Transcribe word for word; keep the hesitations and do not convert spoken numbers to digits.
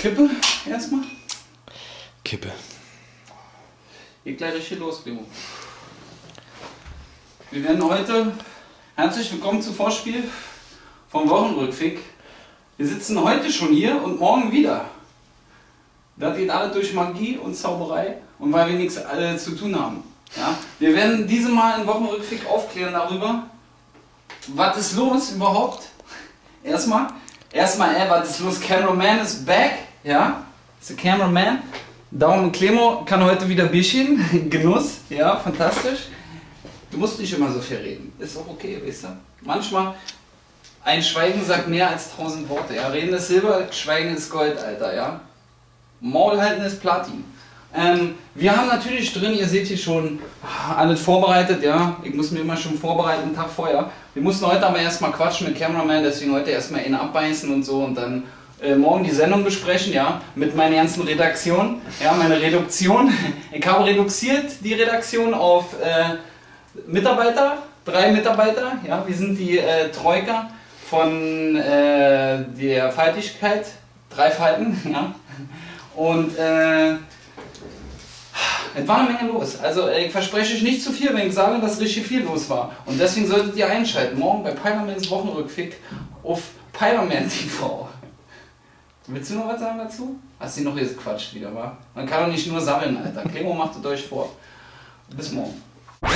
Kippe erstmal? Kippe. Geht gleich richtig los, Clemo. Wir werden heute herzlich willkommen zum Vorspiel vom Wochenrückfick. Wir sitzen heute schon hier und morgen wieder. Das geht alles durch Magie und Zauberei und weil wir nichts äh, zu tun haben. Ja? Wir werden dieses Mal einen Wochenrückfick aufklären darüber, was ist los überhaupt. Erstmal, erstmal, ey, was ist los? Cameraman is back, ja, ist der Cameraman. Daumen Clemo kann heute wieder Bierchen, Genuss, ja, fantastisch. Du musst nicht immer so viel reden, ist auch okay, weißt du. Manchmal, ein Schweigen sagt mehr als tausend Worte, ja, reden ist Silber, Schweigen ist Gold, Alter, ja. Maul halten ist Platin. Ähm, wir haben natürlich drin, ihr seht hier schon, alles vorbereitet, ja. Ich muss mir immer schon vorbereiten, einen Tag vorher. Wir mussten heute aber erstmal quatschen mit Cameraman, deswegen heute erstmal ihn abbeißen und so und dann äh, morgen die Sendung besprechen, ja. Mit meiner ganzen Redaktion, ja, meine Reduktion. Ich habe reduziert die Redaktion auf äh, Mitarbeiter, drei Mitarbeiter, ja. Wir sind die äh, Troika von äh, der Faltigkeit, drei Falten, ja. Und äh, es war eine Menge los. Also ich verspreche euch nicht zu viel, wenn ich sage, dass richtig viel los war. Und deswegen solltet ihr einschalten. Morgen bei Peilermans Wochenrückfick auf PeilermanTV. Willst du noch was sagen dazu? Hast du noch hier gequatscht wieder, wa? Man kann doch nicht nur sammeln, Alter. Clemo macht es euch vor. Bis morgen.